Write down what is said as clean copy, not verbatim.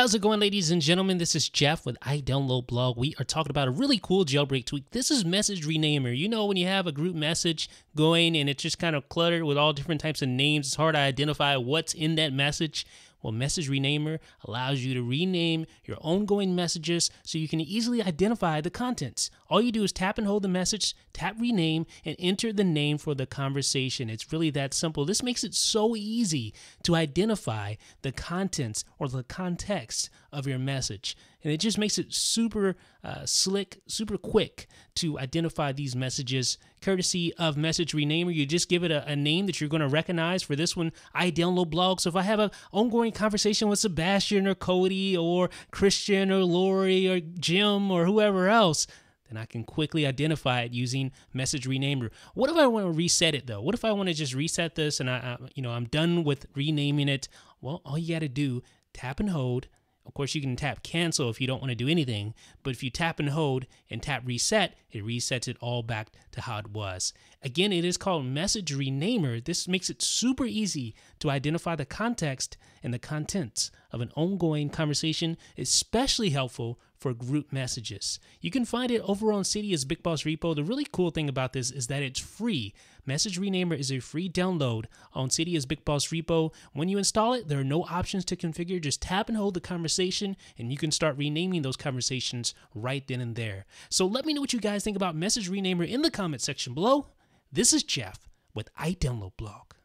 How's it going, ladies and gentlemen? This is Jeff with iDownloadBlog. We are talking about a really cool jailbreak tweak. This is MessageRenamer. You know, when you have a group message going and it's just kind of cluttered with all different types of names, it's hard to identify what's in that message. Well, MessageRenamer allows you to rename your ongoing messages so you can easily identify the contents. All you do is tap and hold the message, tap rename, and enter the name for the conversation. It's really that simple. This makes it so easy to identify the contents or the context of your message, and it just makes it super slick, super quick to identify these messages courtesy of MessageRenamer. You just give it a name that you're going to recognize. For this one, iDownloadBlog. So if I have an ongoing conversation with Sebastian or Cody or Christian or Lori or Jim or whoever else, then I can quickly identify it using MessageRenamer. What if I want to reset it though? What if I want to just reset this and I'm done with renaming it? Well, all you got to do, tap and hold. Of course, you can tap cancel if you don't want to do anything, but if you tap and hold and tap reset, it resets it all back to how it was. Again, it is called MessageRenamer. This makes it super easy to identify the context and the contents of an ongoing conversation, especially helpful for group messages. You can find it over on Cydia's BigBoss repo. The really cool thing about this is that it's free. MessageRenamer is a free download on Cydia's BigBoss repo. When you install it, there are no options to configure. Just tap and hold the conversation, and you can start renaming those conversations right then and there. So let me know what you guys think about MessageRenamer in the comment section below. This is Jeff with iDownloadBlog.